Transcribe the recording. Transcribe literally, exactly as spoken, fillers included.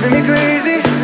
driving me crazy.